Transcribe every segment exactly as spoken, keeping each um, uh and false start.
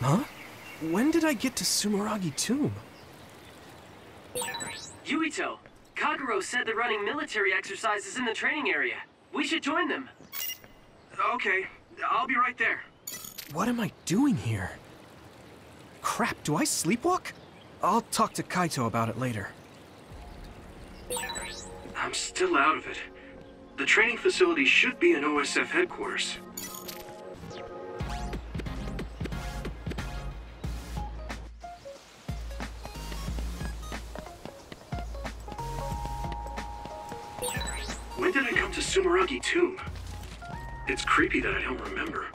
Huh? When did I get to Sumeragi Tomb? Yuito, Kagero said they're running military exercises in the training area. We should join them. Okay, I'll be right there. What am I doing here? Crap, do I sleepwalk? I'll talk to Kaito about it later. I'm still out of it. The training facility should be in O S F headquarters. When did I come to Sumeragi Tomb? It's creepy that I don't remember.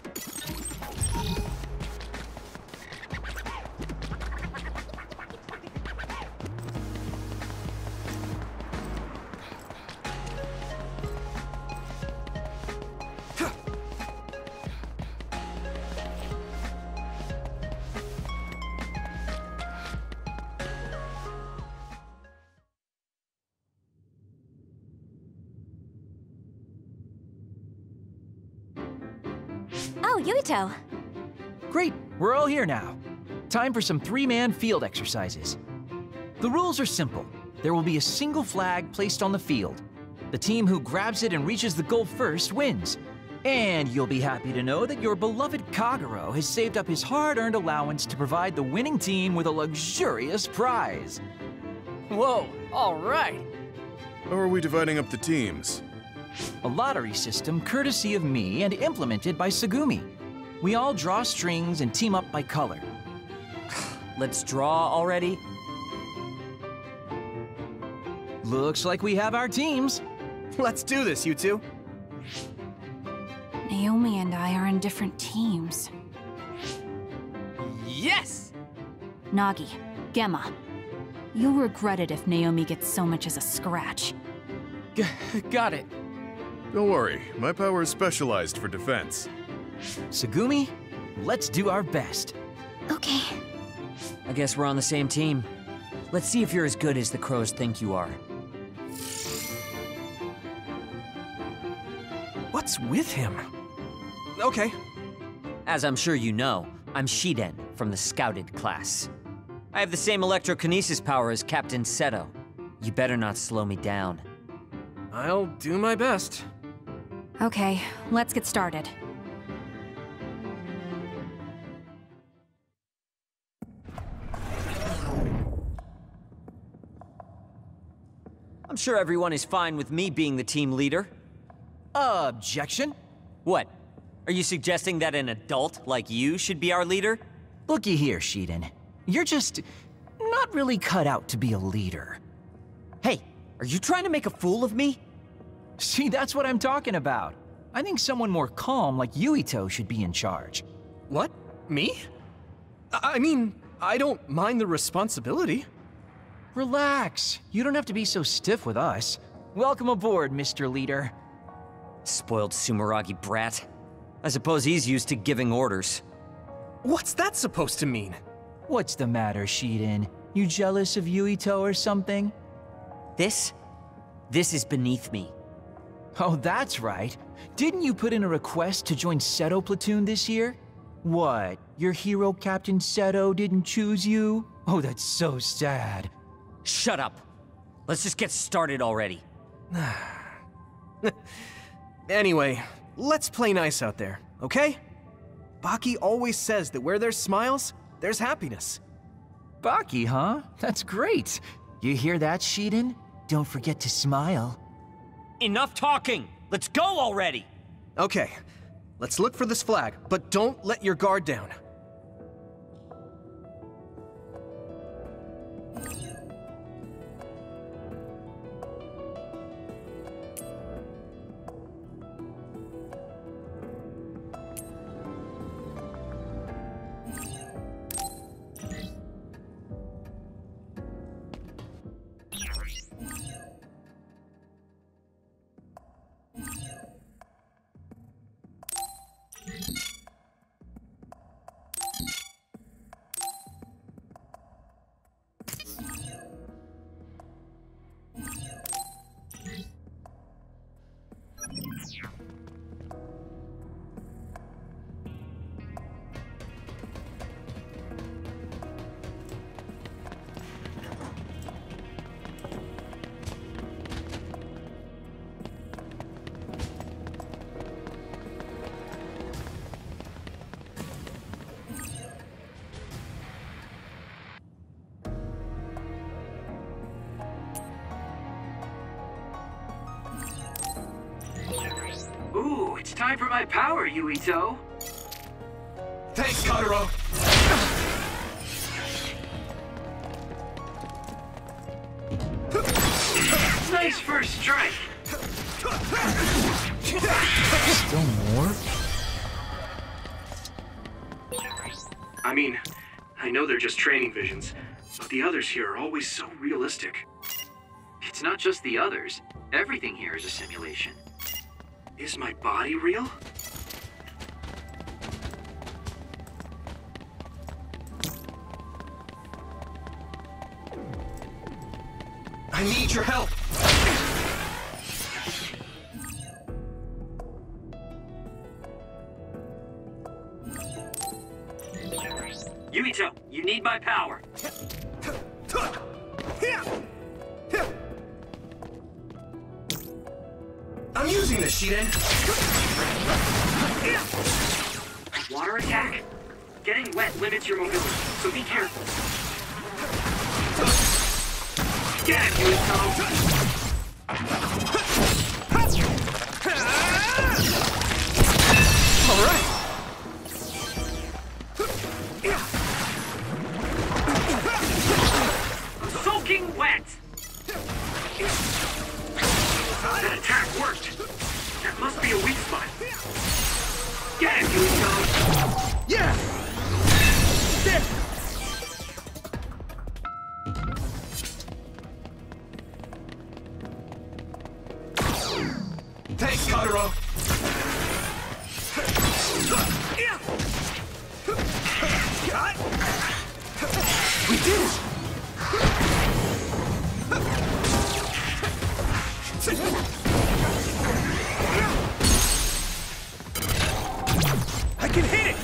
Yuito! Great! We're all here now. Time for some three-man field exercises. The rules are simple. There will be a single flag placed on the field. The team who grabs it and reaches the goal first wins. And you'll be happy to know that your beloved Kagero has saved up his hard-earned allowance to provide the winning team with a luxurious prize. Whoa! All right! How are we dividing up the teams? A lottery system courtesy of me and implemented by Tsugumi. We all draw strings and team up by color. Let's draw already. Looks like we have our teams. Let's do this, you two. Naomi and I are in different teams. Yes! Nagi, Gemma, you'll regret it if Naomi gets so much as a scratch. G- got it. Don't worry, my power is specialized for defense. Tsugumi, let's do our best. Okay. I guess we're on the same team. Let's see if you're as good as the crows think you are. What's with him? Okay. As I'm sure you know, I'm Shiden from the Scouted class. I have the same electrokinesis power as Captain Seto. You better not slow me down. I'll do my best. Okay, let's get started. I'm sure everyone is fine with me being the team leader. Objection? What? Are you suggesting that an adult like you should be our leader? Looky here, Shiden. You're just not really cut out to be a leader. Hey, are you trying to make a fool of me? See, that's what I'm talking about. I think someone more calm like Yuito should be in charge. What? Me? I mean, I don't mind the responsibility. Relax. You don't have to be so stiff with us. Welcome aboard, Mister Leader. Spoiled Sumeragi brat. I suppose he's used to giving orders. What's that supposed to mean? What's the matter, Shiden? You jealous of Yuito or something? This? This is beneath me. Oh, that's right. Didn't you put in a request to join Seto Platoon this year? What? Your hero Captain Seto didn't choose you? Oh, that's so sad. Shut up. Let's just get started already. Anyway, let's play nice out there, okay? Baki always says that where there's smiles, there's happiness. Baki, huh? That's great. You hear that, Shiden? Don't forget to smile. Enough talking! Let's go already! Okay, let's look for this flag, but don't let your guard down. Ooh, it's time for my power, Yuito. Thanks, Kotaro. Nice first strike. Still more? I mean, I know they're just training visions, but the others here are always so realistic. It's not just the others. Everything here is a simulation. Is my body real? I need your help! Yuito, you need my power! I'm using this, Shiden! Water attack? Getting wet limits your mobility, so be careful. Get it, Yuito! All right! Soaking wet! That attack worked! That must be a weak spot! Get it, Yuito! Yeah! There! Thanks, Kotaro! We did it! I can hit it!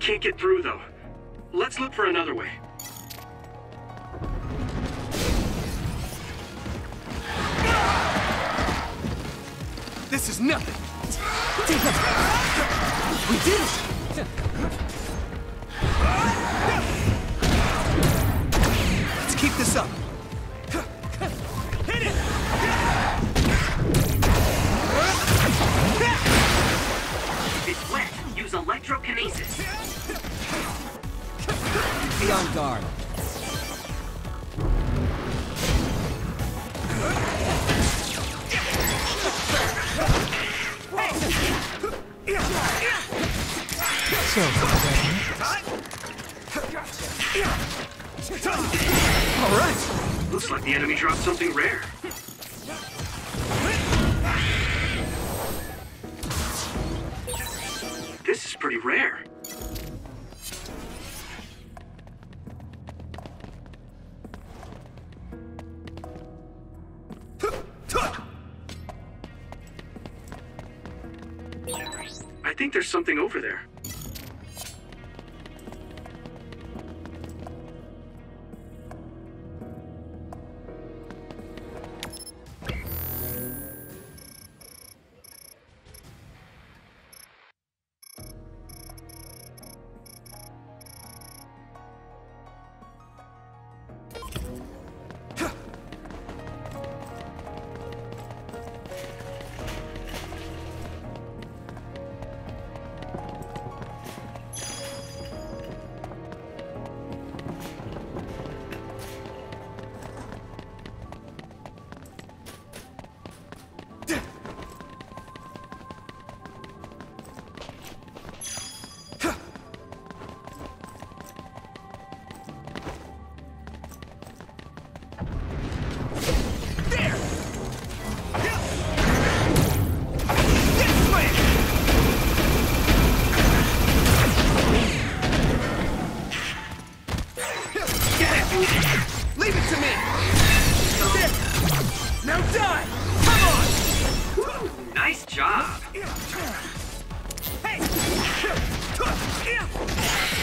Can't get through though. Let's look for another way. This is nothing. We did it. Let's keep this up. Hit it. It's wet. Use electrokinesis. Be on guard. So, all right. Looks like the enemy dropped something rare. This is pretty rare. I think there's something over there.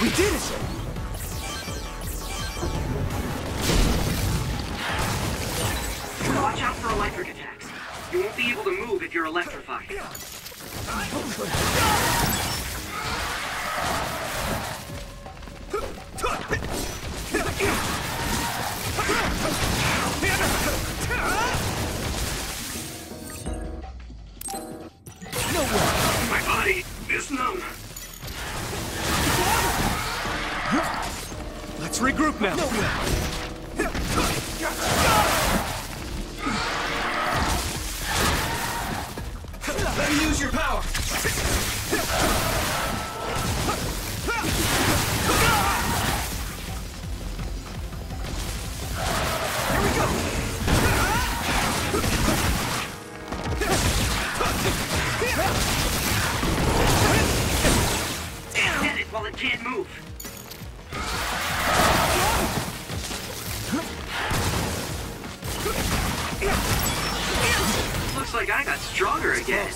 We did it! Watch out for electric attacks. You won't be able to move if you're electrified. No way! My body is numb. Let's regroup now. No way! Let me use your power. Set it while it can't move. Looks like I got stronger again.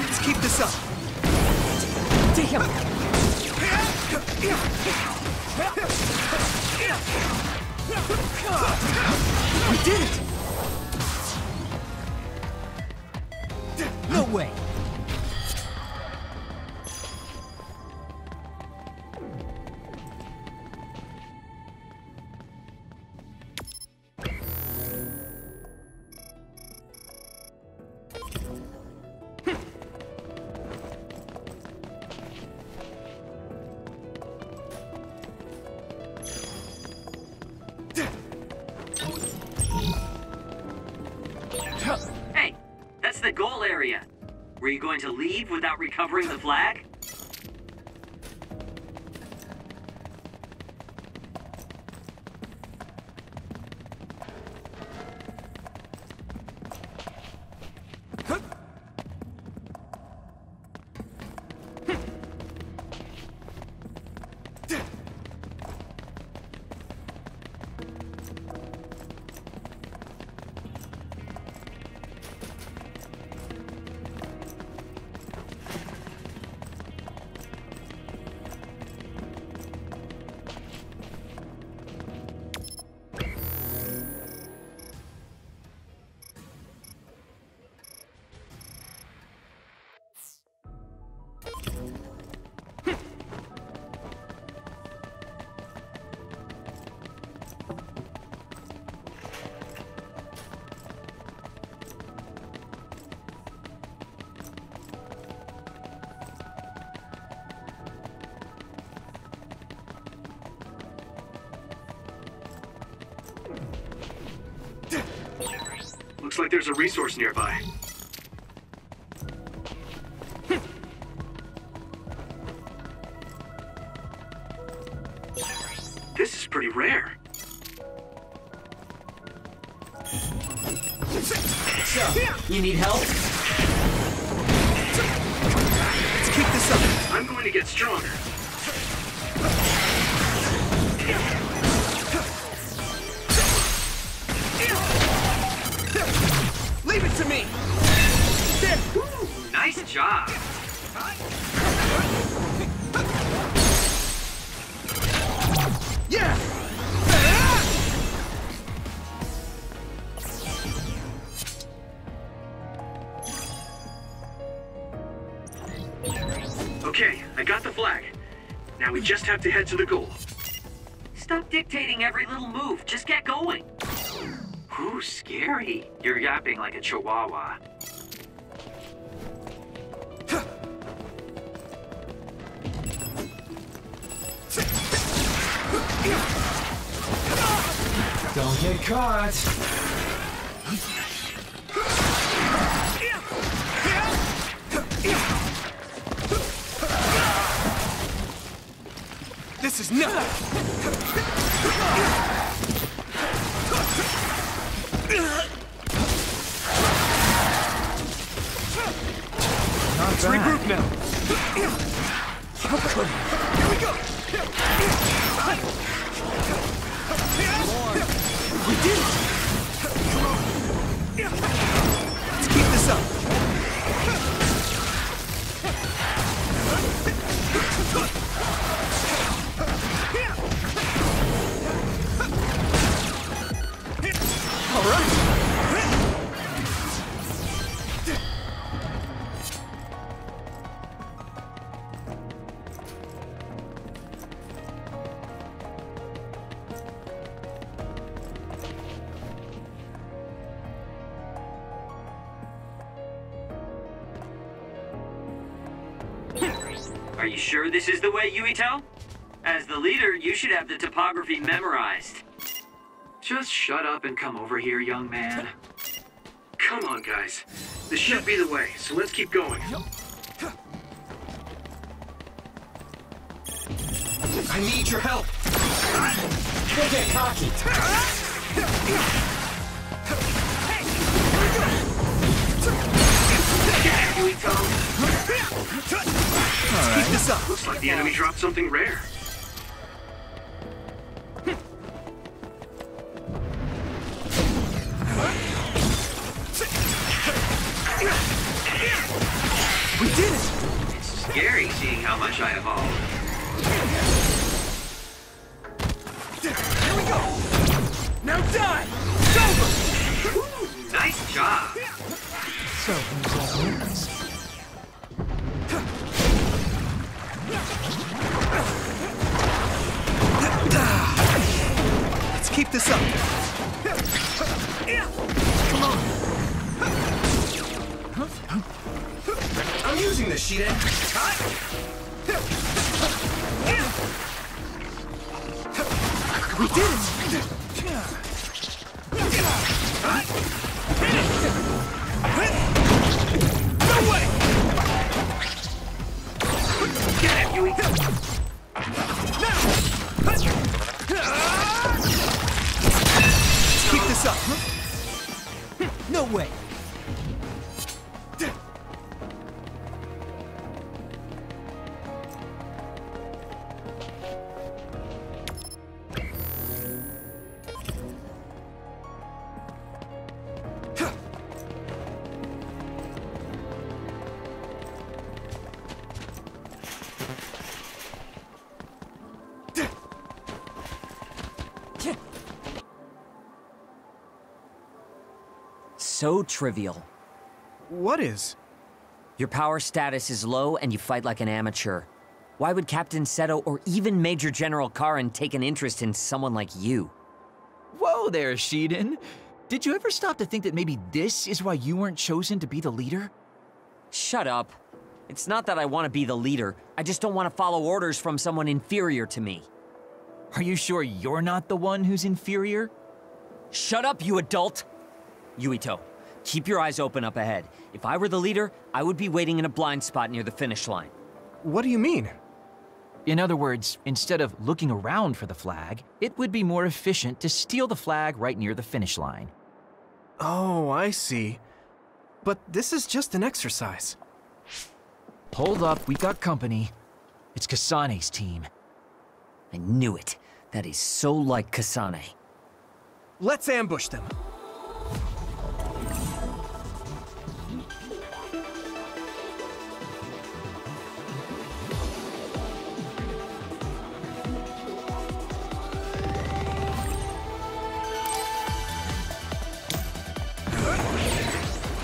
Let's keep this up. Damn. We did it! No way! Were you going to leave without recovering the flag? Looks like there's a resource nearby. This is pretty rare. So, you need help? Let's keep this up. I'm going to get stronger. Job. Yeah. Okay, I got the flag. Now we just have to head to the goal. Stop dictating every little move. Just get going. Ooh, scary. You're yapping like a chihuahua. Don't get caught! This is nuts! Let's regroup now! Here we go! More. We did it! Let's keep this up. All right. Are you sure this is the way, Yuito? As the leader, you should have the topography memorized. Just shut up and come over here, young man. Come on, guys. This should be the way, so let's keep going. I need your help. Don't get cocky. Hey! Let's keep this up. Looks like the enemy dropped something rare. We did it! It's scary seeing how much I evolved. Here we go! Now die! It's over! Ooh, nice job! So, who's all Let's keep this up. Come on. I'm using this, Shiden. We did it. No way. Get it, Yuito. Let's keep this up. No way. So trivial. What is? Your power status is low and you fight like an amateur. Why would Captain Seto or even Major General Karen take an interest in someone like you? Whoa there, Shiden. Did you ever stop to think that maybe this is why you weren't chosen to be the leader? Shut up. It's not that I want to be the leader. I just don't want to follow orders from someone inferior to me. Are you sure you're not the one who's inferior? Shut up, you adult! Yuito, keep your eyes open up ahead. If I were the leader, I would be waiting in a blind spot near the finish line. What do you mean? In other words, instead of looking around for the flag, it would be more efficient to steal the flag right near the finish line. Oh, I see. But this is just an exercise. Hold up, we got company. It's Kasane's team. I knew it. That is so like Kasane. Let's ambush them.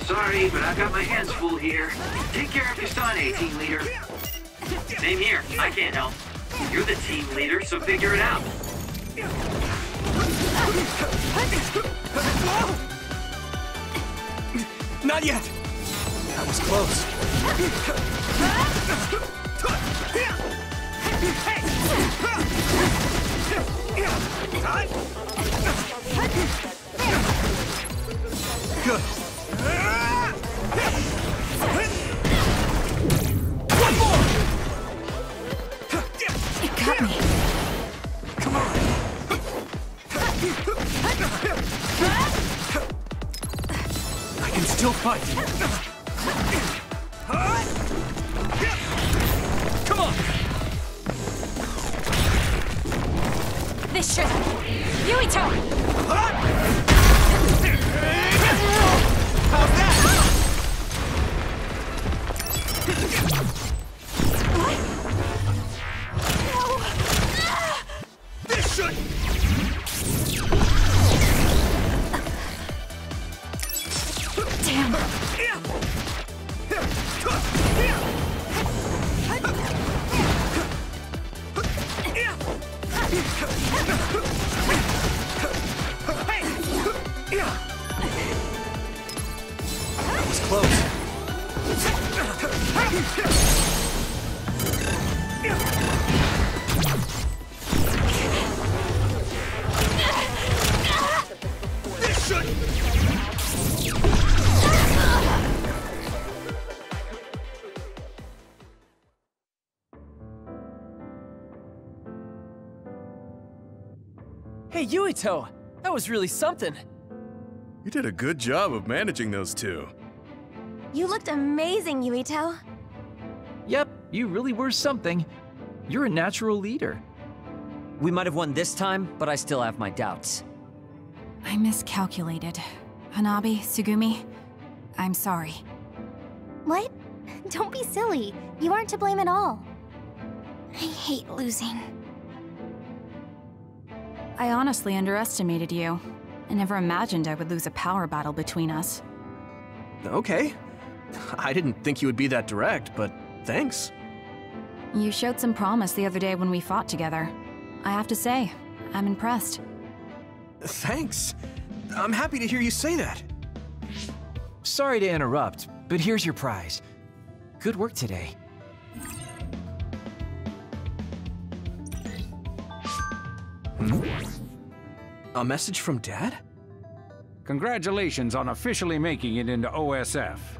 Sorry, but I've got my hands full here. Take care of Kasane, team leader. Same here. I can't help. You're the team leader, so figure it out. Not yet. That was close. Good. One more! It got me. Come on. I can still fight. Come on. This should. Yuito! How's that? What? No! This should... Damn. Hey! That was close. This should... Hey, Yuito! That was really something! You did a good job of managing those two. You looked amazing, Yuito. Yep, you really were something. You're a natural leader. We might have won this time, but I still have my doubts. I miscalculated. Hanabi, Tsugumi, I'm sorry. What? Don't be silly. You aren't to blame at all. I hate losing. I honestly underestimated you. I never imagined I would lose a power battle between us. Okay. I didn't think you would be that direct, but thanks. You showed some promise the other day when we fought together. I have to say, I'm impressed. Thanks. I'm happy to hear you say that. Sorry to interrupt, but here's your prize. Good work today. A message from Dad? Congratulations on officially making it into O S F.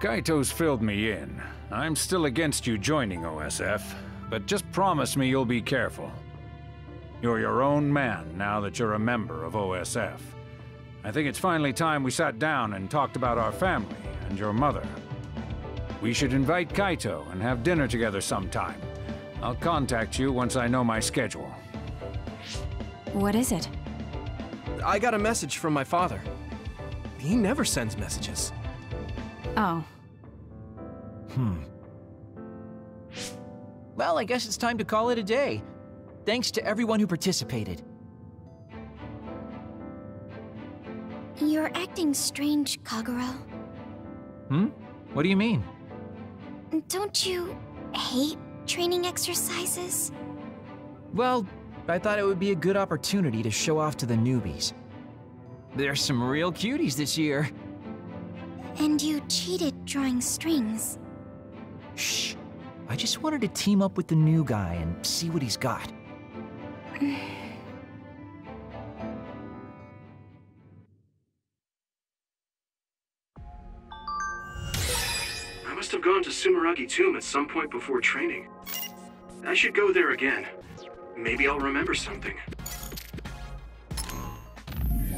Kaito's filled me in. I'm still against you joining O S F, but just promise me you'll be careful. You're your own man now that you're a member of O S F. I think it's finally time we sat down and talked about our family and your mother. We should invite Kaito and have dinner together sometime. I'll contact you once I know my schedule. What is it? I got a message from my father. He never sends messages. Oh. Hmm. Well, I guess it's time to call it a day. Thanks to everyone who participated. You're acting strange, Kagero. Hmm? What do you mean? Don't you hate training exercises? Well, I thought it would be a good opportunity to show off to the newbies. There's some real cuties this year. And you cheated drawing strings. Shh. I just wanted to team up with the new guy and see what he's got. I must have gone to Sumeragi Tomb at some point before training. I should go there again. Maybe I'll remember something. All right.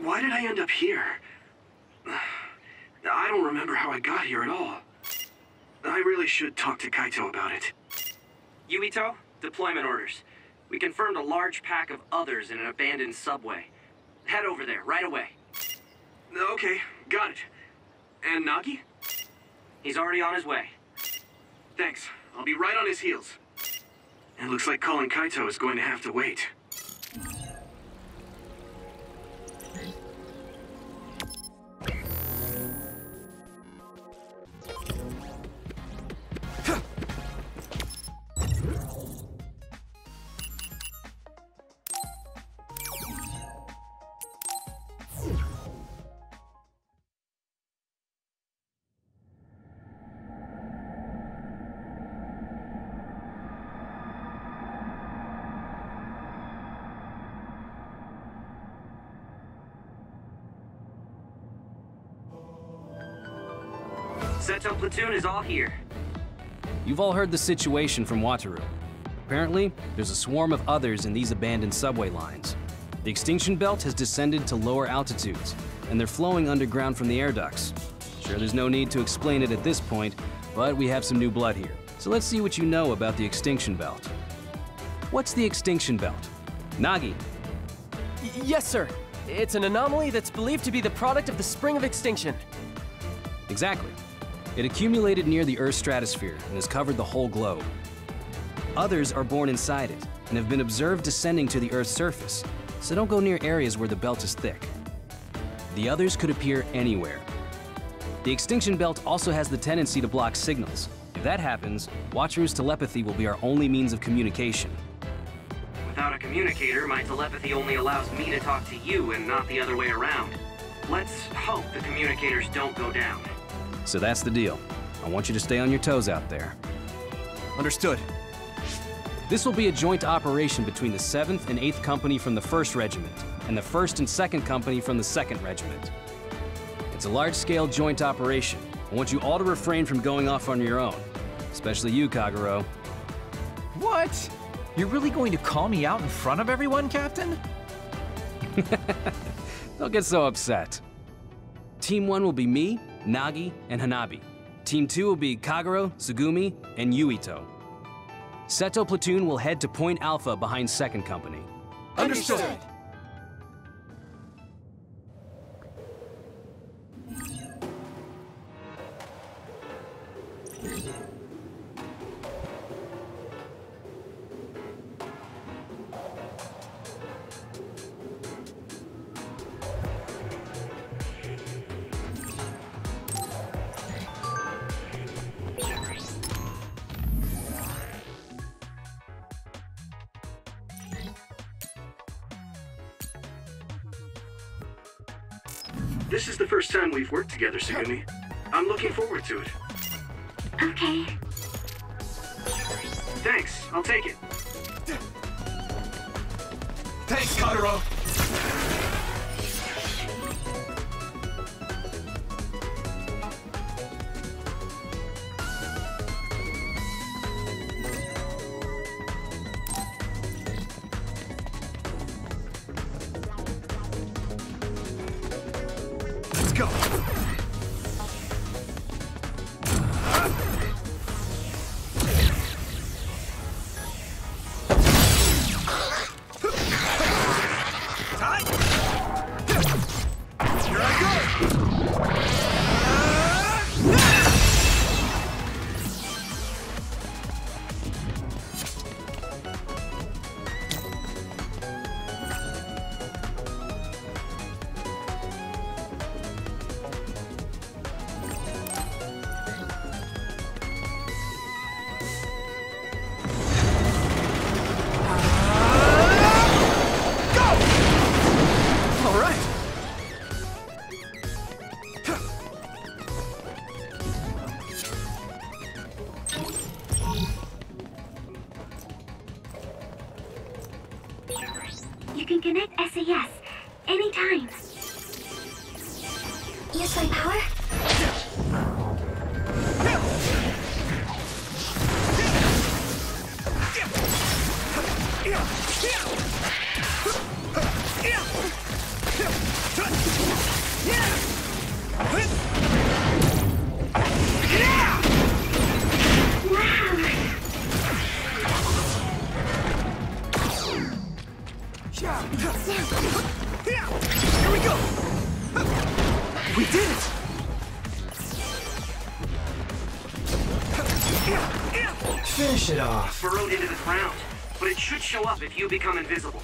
Why did I end up here? I don't remember how I got here at all. I really should talk to Kaito about it. Yuito, deployment orders. We confirmed a large pack of others in an abandoned subway. Head over there, right away. Okay, got it. And Nagi? He's already on his way. Thanks. I'll be right on his heels. It looks like calling Kaito is going to have to wait. Seto Platoon is all here. You've all heard the situation from Wataru. Apparently, there's a swarm of others in these abandoned subway lines. The Extinction Belt has descended to lower altitudes, and they're flowing underground from the air ducts. Sure, there's no need to explain it at this point, but we have some new blood here. So let's see what you know about the Extinction Belt. What's the Extinction Belt? Nagi. Y- yes, sir. It's an anomaly that's believed to be the product of the Spring of Extinction. Exactly. It accumulated near the Earth's stratosphere and has covered the whole globe. Others are born inside it and have been observed descending to the Earth's surface, so don't go near areas where the belt is thick. The others could appear anywhere. The Extinction Belt also has the tendency to block signals. If that happens, Wataru's telepathy will be our only means of communication. Without a communicator, my telepathy only allows me to talk to you and not the other way around. Let's hope the communicators don't go down. So that's the deal. I want you to stay on your toes out there. Understood. This will be a joint operation between the seventh and eighth Company from the first Regiment and the first and second Company from the second Regiment. It's a large-scale joint operation. I want you all to refrain from going off on your own, especially you, Kagero. What? You're really going to call me out in front of everyone, Captain? Don't get so upset. Team one will be me, Nagi, and Hanabi. Team two will be Kagero, Tsugumi, and Yuito. Seto Platoon will head to Point Alpha behind second Company. Understood! Understood. This is the first time we've worked together, Tsugumi. I'm looking forward to it. Okay. Thanks, I'll take it. Thanks, Kotaro! Yeah! We did it! Finish it off. Burrowed into the ground, but it should show up if you become invisible.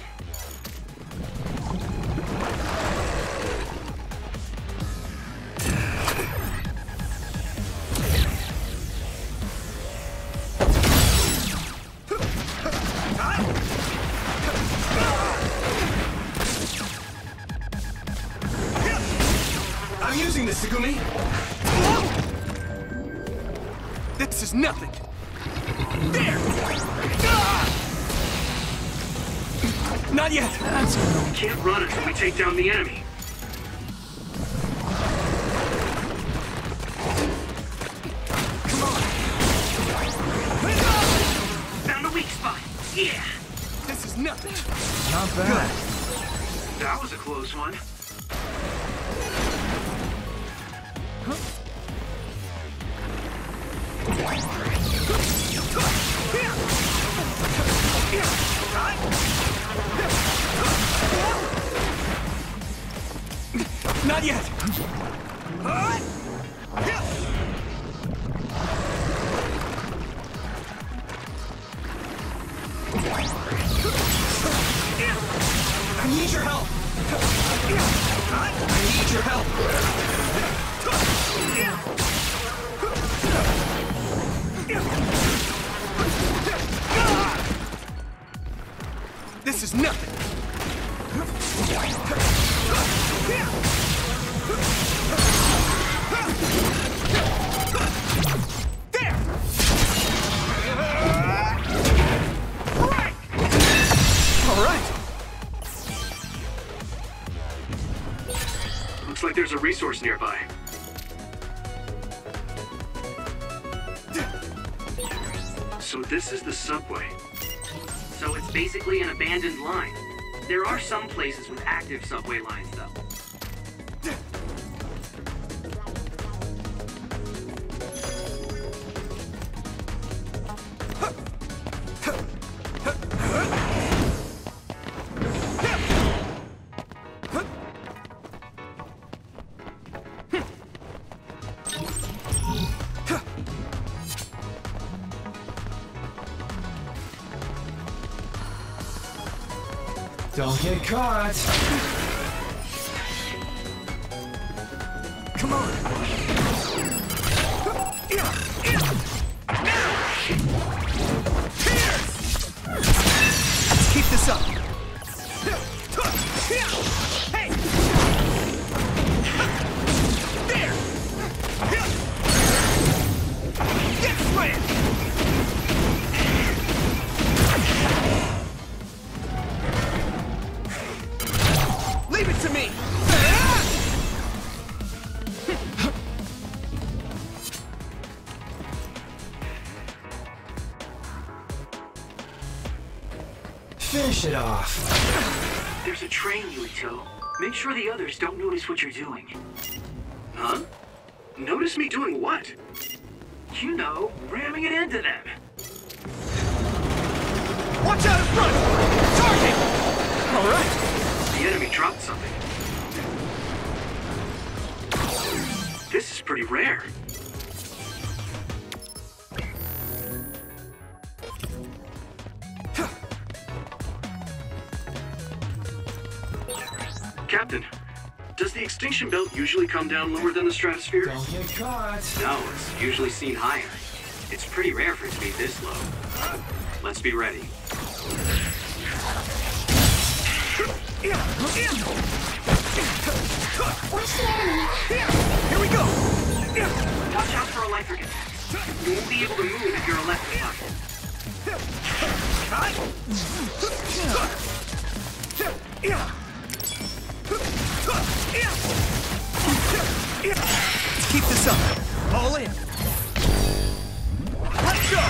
This is nothing. There! Ah! Not yet. That's... Can't run until we take down the enemy. Come on. Found a weak spot. Yeah. This is nothing. Not bad. Good. That was a close one. Not yet. I need your help. I need your help. This is nothing. Looks like there's a resource nearby. So this is the subway. So it's basically an abandoned line. There are some places with active subway lines, though. Don't get caught! Come on! Let's keep this up! Hey! There! This way! Leave it to me! Finish it off. There's a train, Yuito. Make sure the others don't notice what you're doing. Huh? Notice me doing what? You know, ramming it into them. Watch out in front! Target! All right. The enemy dropped something. This is pretty rare. Captain, does the Extinction Belt usually come down lower than the stratosphere? Don't get caught. No, it's usually seen higher. It's pretty rare for it to be this low. Let's be ready. Here we go! Watch out for electric attacks. You won't be able to move if you're electrified. Let's keep this up. All in. Let's go!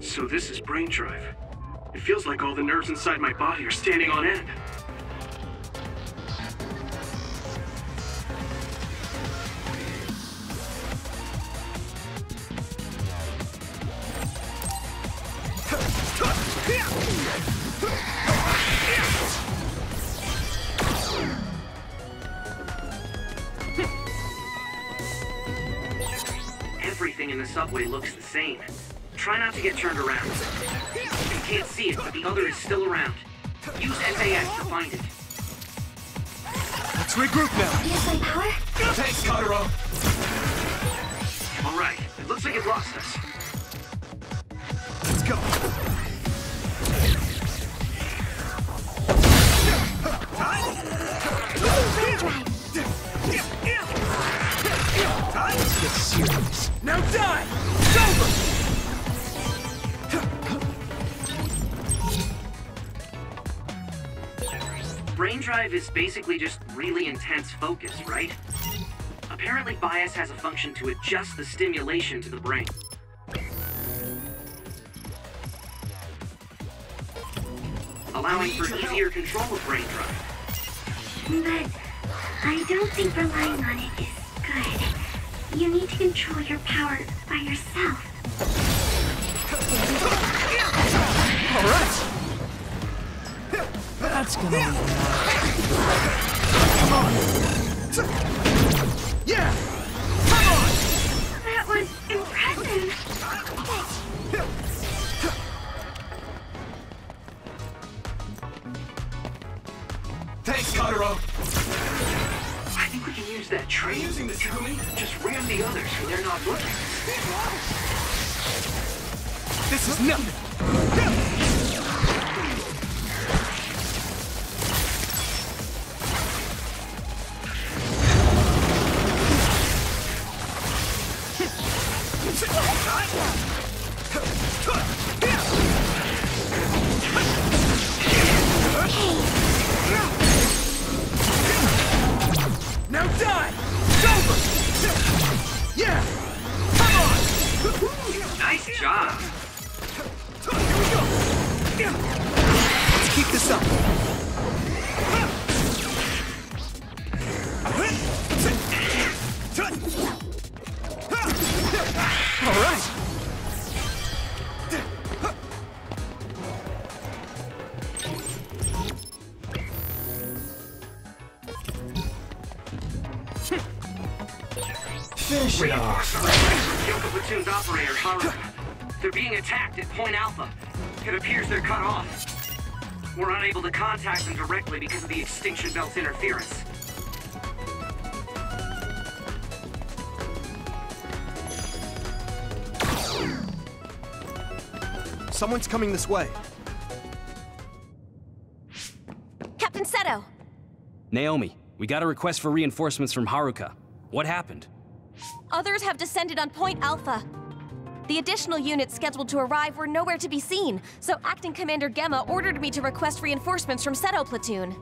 So this is Braindrive. It feels like all the nerves inside my body are standing on end. subway looks the same. Try not to get turned around. You can't see it, but the other is still around. Use S A S to find it. Let's regroup now. Use my power? Thanks, Kotaro. All right. It looks like it lost us. Let's go. Time to get serious. Now die! It's over! Braindrive is basically just really intense focus, right? Apparently bias has a function to adjust the stimulation to the brain. Allowing for easier control of Braindrive. But I don't think relying on it is good. You need to control your power by yourself. Alright! That's gonna be nice. Come on! Yeah! Come on! That was impressive! Thanks, Kotaro! I think we can use that train. Using the Tsugumi? Just ram the others so they're not looking. This is nothing! Point Alpha. It appears they're cut off. We're unable to contact them directly because of the Extinction Belt's interference. Someone's coming this way. Captain Seto! Naomi, we got a request for reinforcements from Haruka. What happened? Others have descended on Point Alpha. The additional units scheduled to arrive were nowhere to be seen, so Acting Commander Gemma ordered me to request reinforcements from Seto Platoon.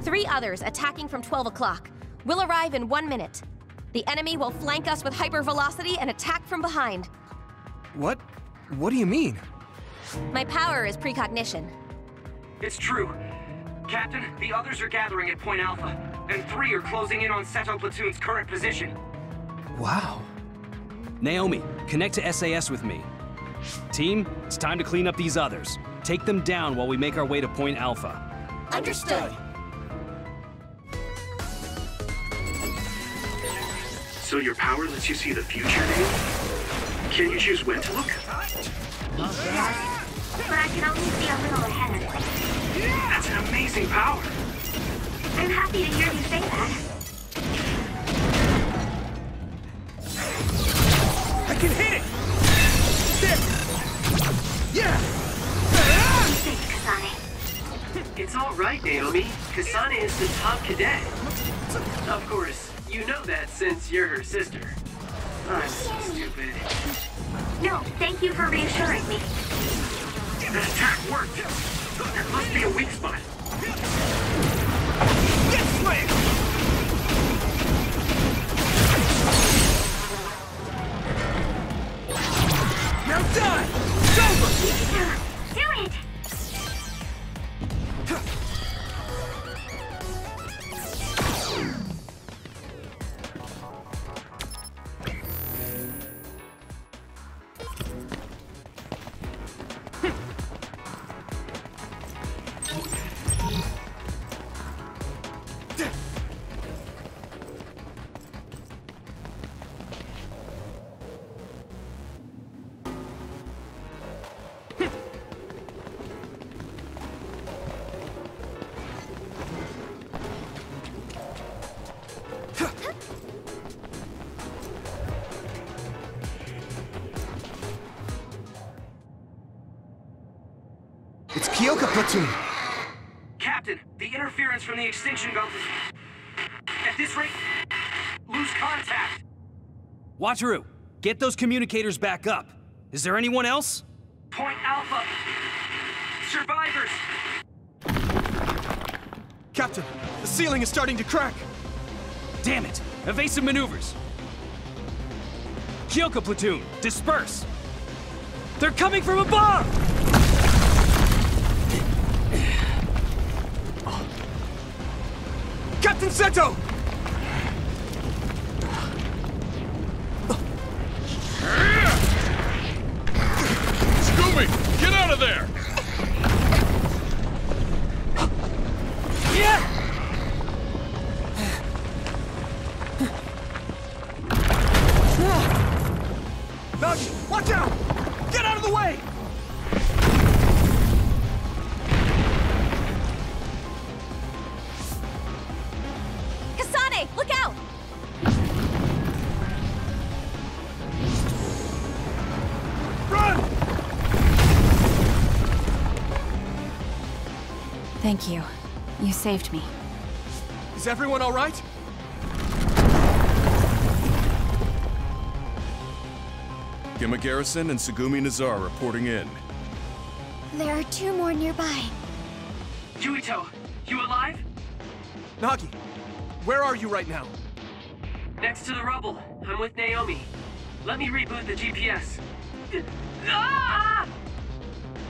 Three others attacking from twelve o'clock. Will arrive in one minute. The enemy will flank us with hypervelocity and attack from behind. What? What do you mean? My power is precognition. It's true. Captain, the others are gathering at Point Alpha. And three are closing in on Seto Platoon's current position. Wow. Naomi, connect to S A S with me. Team, it's time to clean up these others. Take them down while we make our way to Point Alpha. Understood. So your power lets you see the future, Naomi? Can you choose when to look? Yes, but I can only see a little ahead. That's an amazing power. I'm happy to hear you say that. I can hit it! There! Yeah! Thanks, Kasane. It's alright, Naomi. Kasane is the top cadet. Of course, you know that since you're her sister. I'm so stupid. No, thank you for reassuring me. That attack worked! There must be a weak spot. Yes, ma'am! Now die! It's over! Yeah, do it! It's Kyoka Platoon! Captain, the interference from the Extinction Belt is... At this rate, lose contact! Wataru, get those communicators back up. Is there anyone else? Point Alpha! Survivors! Captain, the ceiling is starting to crack! Damn it! Evasive maneuvers! Kyoka Platoon, disperse! They're coming from above! Captain Seto! Tsugumi, get out of there! Yeah! Nagi, watch out! Get out of the way! Kasane, look out! Run! Thank you. You saved me. Is everyone all right? Gemma Garrison and Tsugumi Nazar reporting in. There are two more nearby. Yuito, you alive? Nagi, where are you right now? Next to the rubble. I'm with Naomi. Let me reboot the G P S. Ah!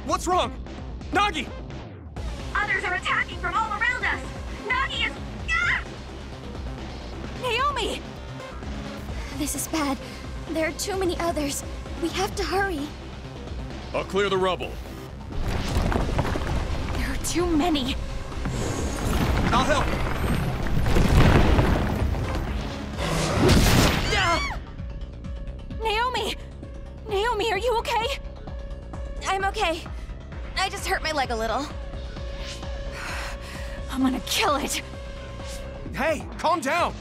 What's wrong? Nagi! Others are attacking from all around us! Nagi is... Ah! Naomi! This is bad. There are too many others. We have to hurry. I'll clear the rubble. There are too many. I'll help. Ah! Naomi! Naomi, are you okay? I'm okay. I just hurt my leg a little. I'm gonna kill it. Hey, calm down.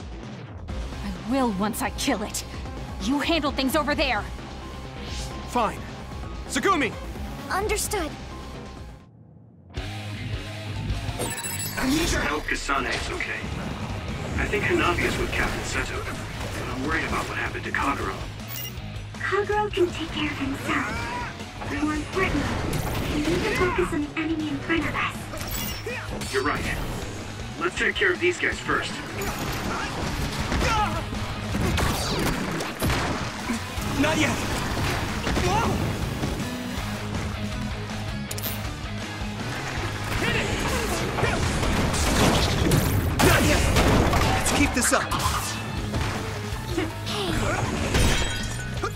I will once I kill it. You handle things over there. Fine. Tsugumi! Understood. I need your help. Kasane is okay. I think Hanabi is with Captain Seto, and I'm worried about what happened to Kagero. Kagero can take care of himself. More importantly, we need to focus on the enemy in front of us. You're right. Let's take care of these guys first. Not yet! Whoa! Hit it! Not yet! Let's keep this up.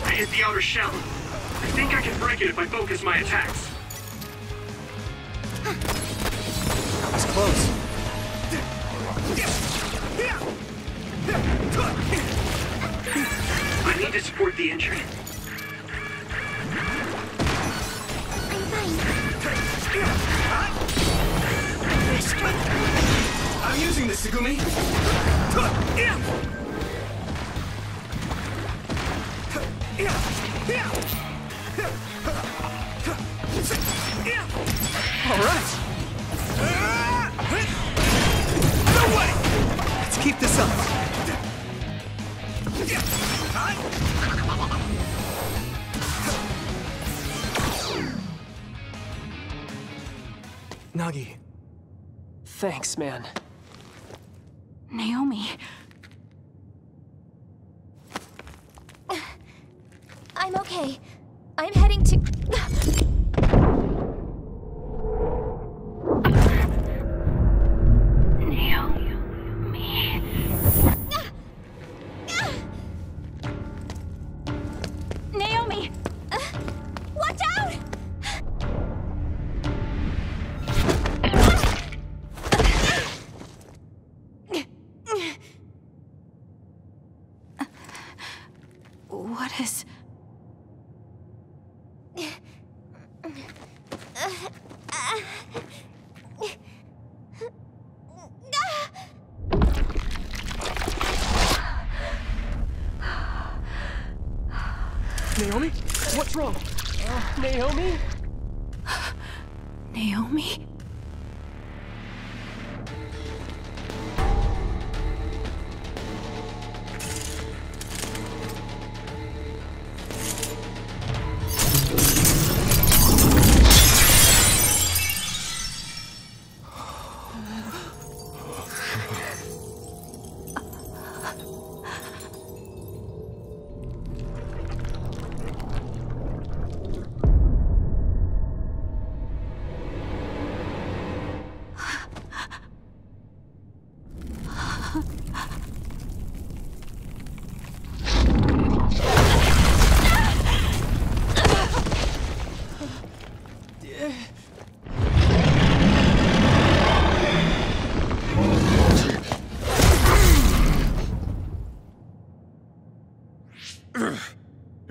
I hit the outer shell. I think I can break it if I focus my attacks. That was close. I need to support the injured. I'm fine. I'm using this, Tsugumi. All right. No way! Let's keep this up. Nagi. Thanks, man. Naomi. I'm okay. I'm heading to... Naomi. Naomi! Uh, watch out! Uh, what is... Uh, uh, uh, Naomi? What's wrong? Uh, Naomi? Naomi?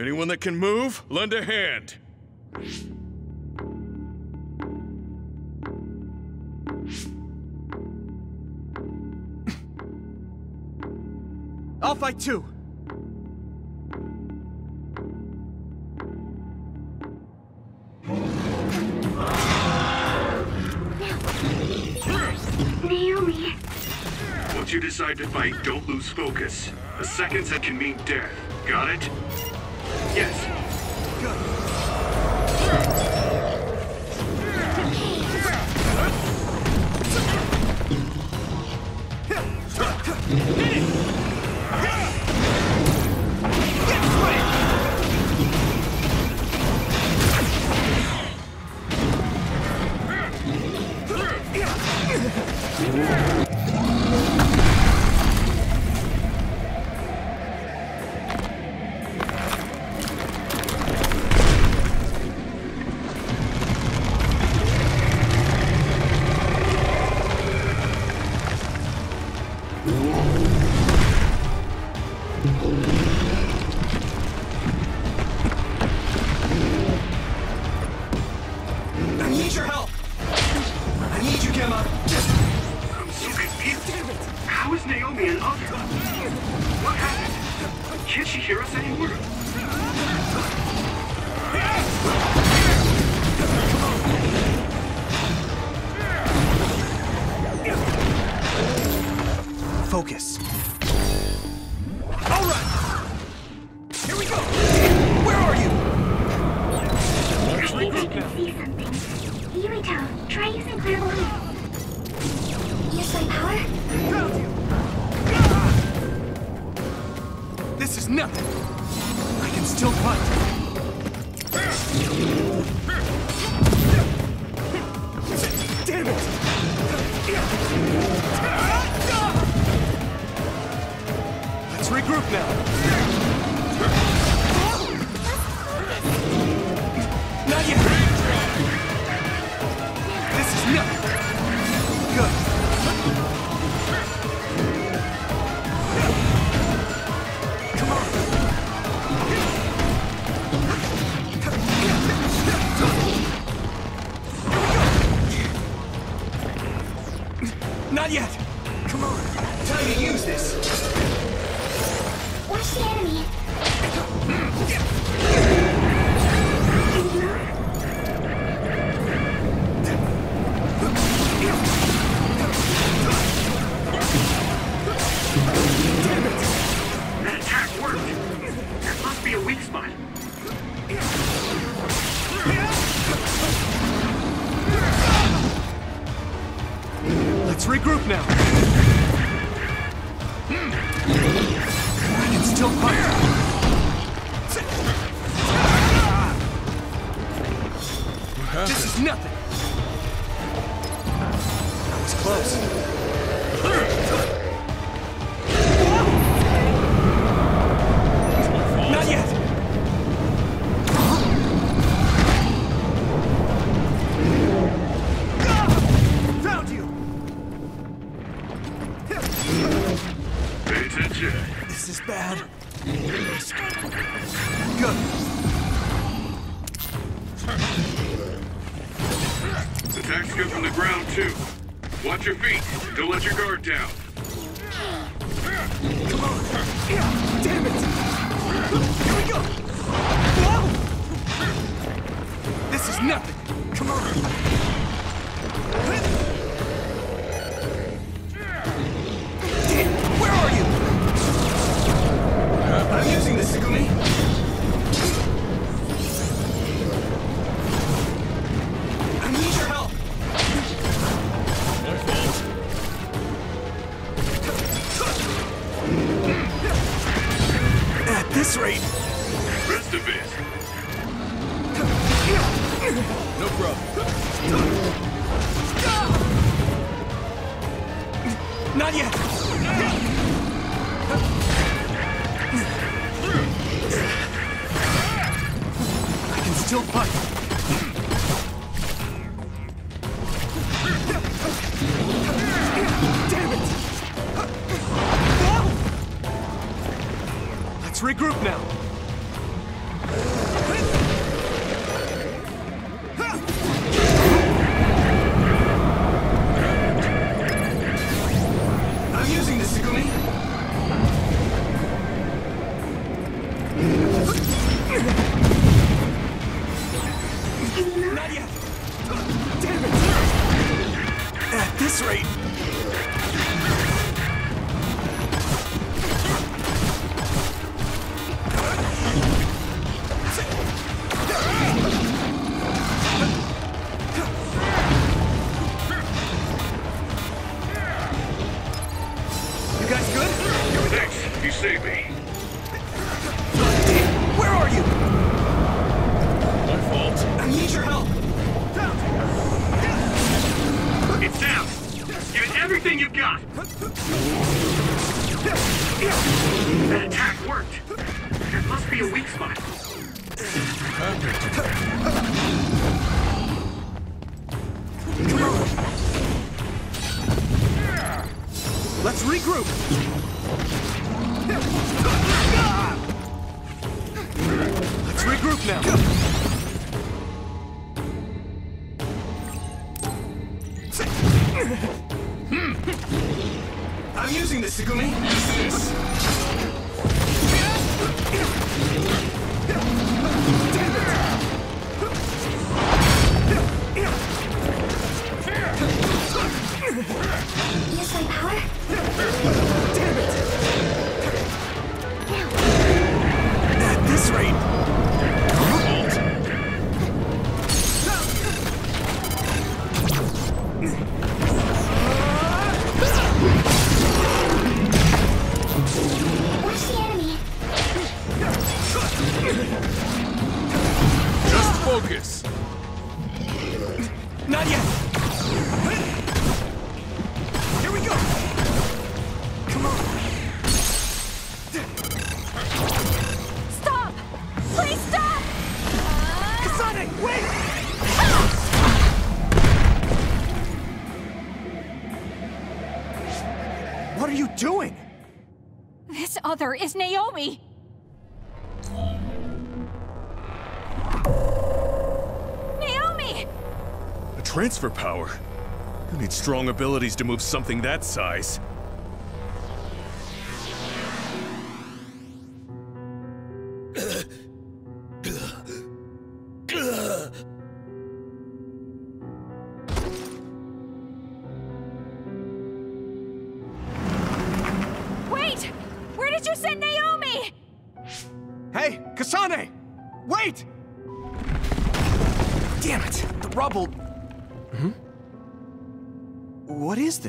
Anyone that can move, lend a hand. I'll fight too. Naomi. Once you decide to fight, don't lose focus. A second that can mean death. Got it? Yes. Good. Hit it! That's right. Nothing! Come on! Not yet. I can still fight. Let's regroup now. I'm using this, Tsugumi. Not yet. Damn it. At this rate. Other is Naomi. Naomi! A transfer power? You need strong abilities to move something that size.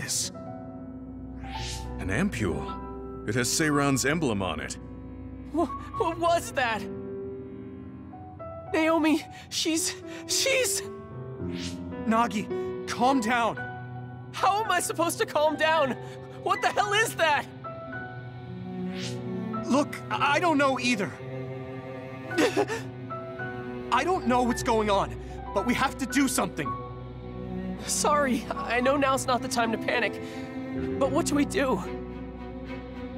This? An ampule. It has Seiran's emblem on it. What, what was that? Naomi, she's... she's... Nagi, calm down. How am I supposed to calm down? What the hell is that? Look, I don't know either. I don't know what's going on, but we have to do something. Sorry, I know now's not the time to panic, but what do we do?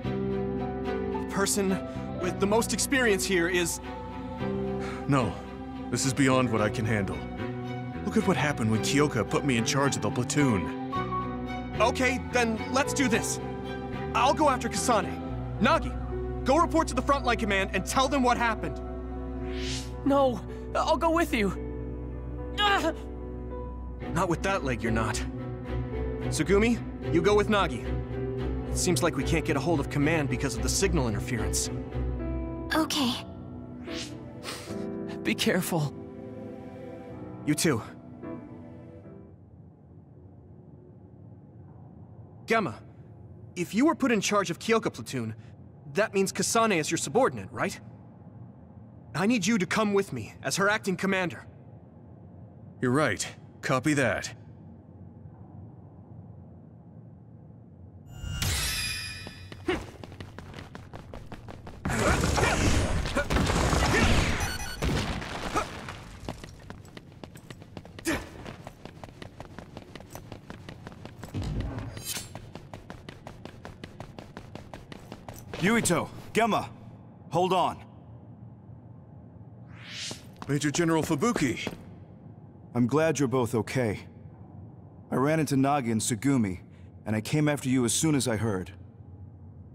The person with the most experience here is... No, this is beyond what I can handle. Look at what happened when Kyoka put me in charge of the platoon. Okay, then let's do this. I'll go after Kasane. Nagi, go report to the Frontline Command and tell them what happened. No, I'll go with you. Ah! Not with that leg, you're not. Tsugumi, you go with Nagi. It seems like we can't get a hold of command because of the signal interference. Okay. Be careful. You too. Gemma, if you were put in charge of Kyoka Platoon, that means Kasane is your subordinate, right? I need you to come with me as her acting commander. You're right. Copy that. Yuito, Gemma, hold on. Major General Fubuki. I'm glad you're both okay. I ran into Nagi and Tsugumi, and I came after you as soon as I heard.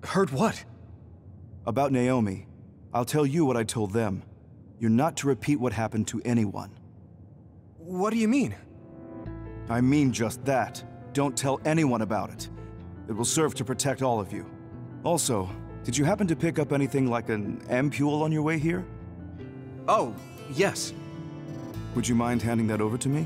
Heard what? About Naomi. I'll tell you what I told them. You're not to repeat what happened to anyone. What do you mean? I mean just that. Don't tell anyone about it. It will serve to protect all of you. Also, did you happen to pick up anything like an ampule on your way here? Oh, yes. Would you mind handing that over to me?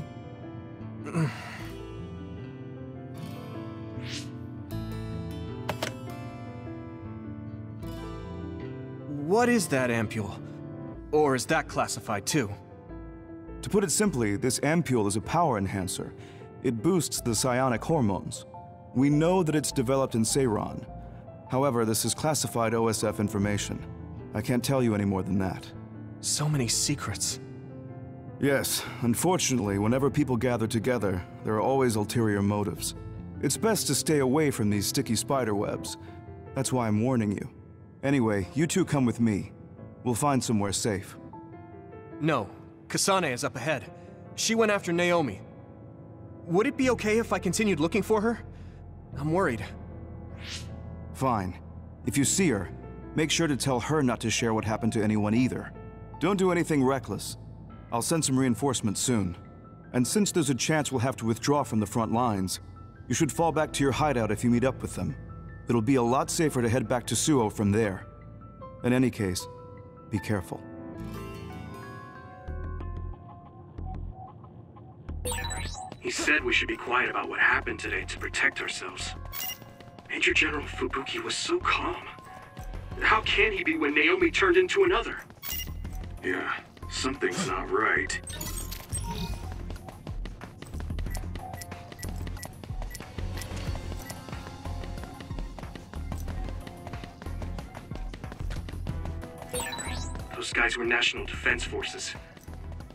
What is that ampule? Or is that classified too? To put it simply, this ampule is a power enhancer. It boosts the psionic hormones. We know that it's developed in Seiran. However, this is classified O S F information. I can't tell you any more than that. So many secrets. Yes, unfortunately, whenever people gather together, there are always ulterior motives. It's best to stay away from these sticky spider webs. That's why I'm warning you. Anyway, you two come with me. We'll find somewhere safe. No. Kasane is up ahead. She went after Naomi. Would it be okay if I continued looking for her? I'm worried. Fine. If you see her, make sure to tell her not to share what happened to anyone either. Don't do anything reckless. I'll send some reinforcements soon. And since there's a chance we'll have to withdraw from the front lines, you should fall back to your hideout if you meet up with them. It'll be a lot safer to head back to Suo from there. In any case, be careful. He said we should be quiet about what happened today to protect ourselves. Major General Fubuki was so calm. How can he be when Naomi turned into another? Yeah, something's not right. Those guys were National Defense Forces.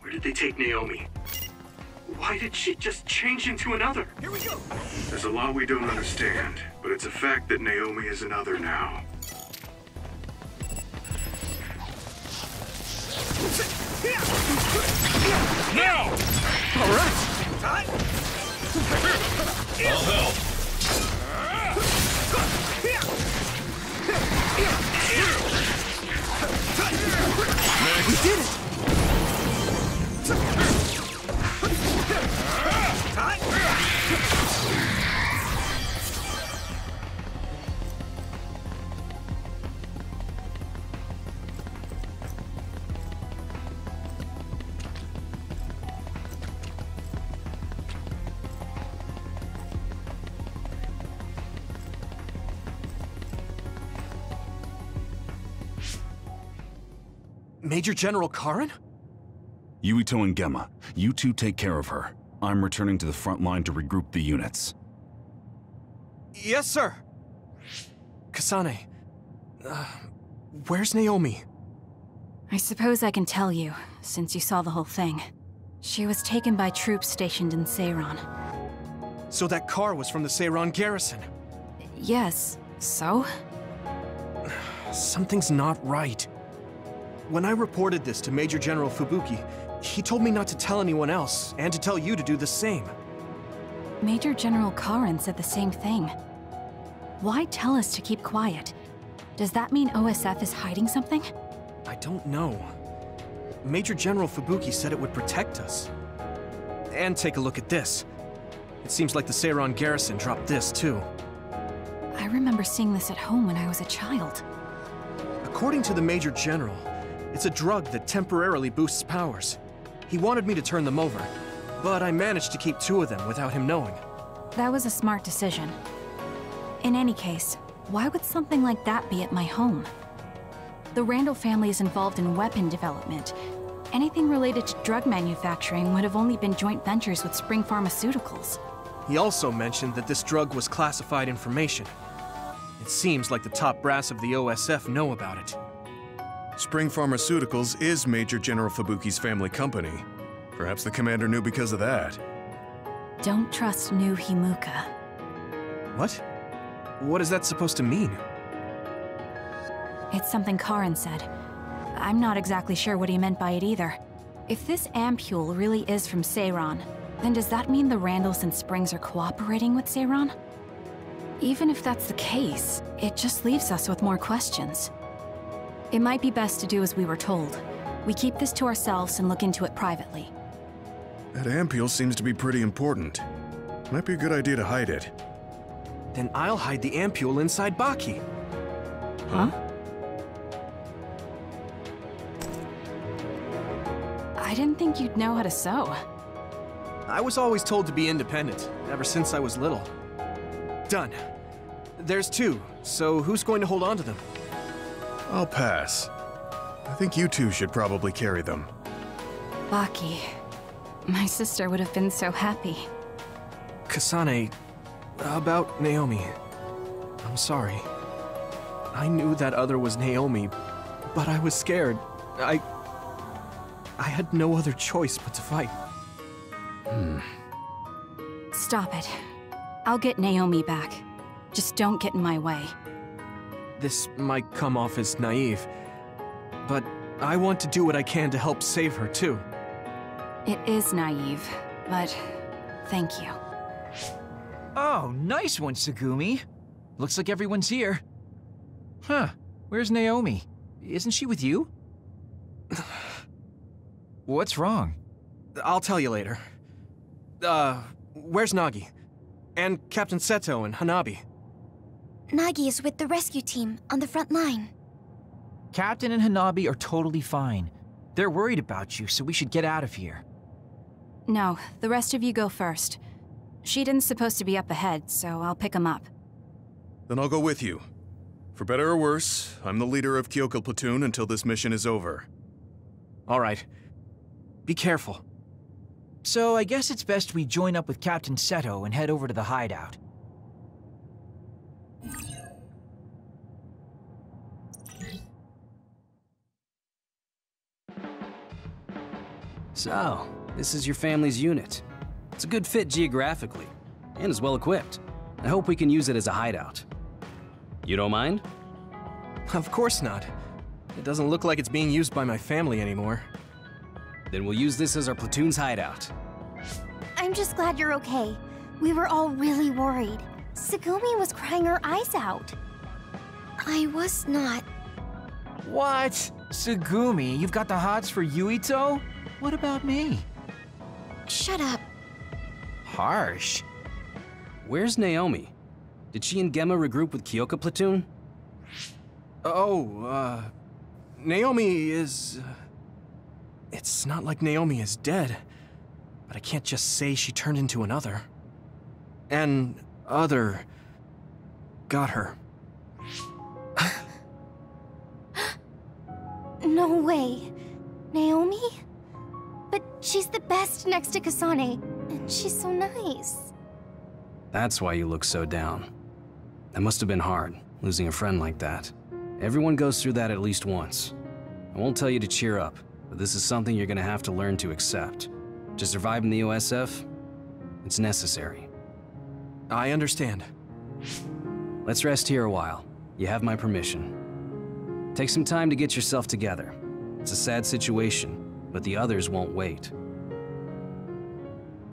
Where did they take Naomi? Why did she just change into another? Here we go! There's a lot we don't understand, but it's a fact that Naomi is another now. Now! All right! I'll help! Next. We did it! Major General Karen? Yuito and Gemma, you two take care of her. I'm returning to the front line to regroup the units. Yes, sir! Kasane... Uh, where's Naomi? I suppose I can tell you, since you saw the whole thing. She was taken by troops stationed in Seiran. So that car was from the Seiran garrison? Yes, so? Something's not right. When I reported this to Major General Fubuki, he told me not to tell anyone else, and to tell you to do the same. Major General Karen said the same thing. Why tell us to keep quiet? Does that mean O S F is hiding something? I don't know. Major General Fubuki said it would protect us. And take a look at this. It seems like the Seiran garrison dropped this, too. I remember seeing this at home when I was a child. According to the Major General, it's a drug that temporarily boosts powers. He wanted me to turn them over, but I managed to keep two of them without him knowing. That was a smart decision. In any case, why would something like that be at my home? The Randall family is involved in weapon development. Anything related to drug manufacturing would have only been joint ventures with Spring Pharmaceuticals. He also mentioned that this drug was classified information. It seems like the top brass of the O S F know about it. Spring Pharmaceuticals is Major General Fubuki's family company. Perhaps the commander knew because of that. Don't trust new Himuka. What? What is that supposed to mean? It's something Karin said. I'm not exactly sure what he meant by it either. If this ampule really is from Seiran, then does that mean the Randalls and Springs are cooperating with Seiran? Even if that's the case, it just leaves us with more questions. It might be best to do as we were told. We keep this to ourselves and look into it privately. That ampule seems to be pretty important. Might be a good idea to hide it. Then I'll hide the ampule inside Baki. Huh? I didn't think you'd know how to sew. I was always told to be independent, ever since I was little. Done. There's two, so who's going to hold on to them? I'll pass. I think you two should probably carry them. Baki. My sister would have been so happy. Kasane, about Naomi. I'm sorry. I knew that other was Naomi, but I was scared. I... I had no other choice but to fight. Hmm. Stop it. I'll get Naomi back. Just don't get in my way. This might come off as naive, but I want to do what I can to help save her, too. It is naive, but thank you. Oh, nice one, Tsugumi. Looks like everyone's here. Huh, where's Naomi? Isn't she with you? What's wrong? I'll tell you later. Uh, where's Nagi? And Captain Seto and Hanabi? Nagi is with the rescue team on the front line. Captain and Hanabi are totally fine. They're worried about you, so we should get out of here. No, the rest of you go first. Shiden's supposed to be up ahead, so I'll pick him up. Then I'll go with you. For better or worse, I'm the leader of Kyoka Platoon until this mission is over. All right. Be careful. So I guess it's best we join up with Captain Seto and head over to the hideout. So, this is your family's unit. It's a good fit geographically, and is well equipped. I hope we can use it as a hideout. You don't mind? Of course not. It doesn't look like it's being used by my family anymore. Then we'll use this as our platoon's hideout. I'm just glad you're okay. We were all really worried. Tsugumi was crying her eyes out. I was not. What? Tsugumi, you've got the hots for Yuito? What about me? Shut up. Harsh. Where's Naomi? Did she and Gemma regroup with Kyoka Platoon? Oh, uh... Naomi is... Uh... It's not like Naomi is dead, but I can't just say she turned into another. An other got her. No way. Naomi? But she's the best next to Kasane, and she's so nice. That's why you look so down. That must have been hard, losing a friend like that. Everyone goes through that at least once. I won't tell you to cheer up. But this is something you're gonna have to learn to accept. To survive in the O S F, it's necessary. I understand. Let's rest here a while. You have my permission. Take some time to get yourself together. It's a sad situation, but the others won't wait.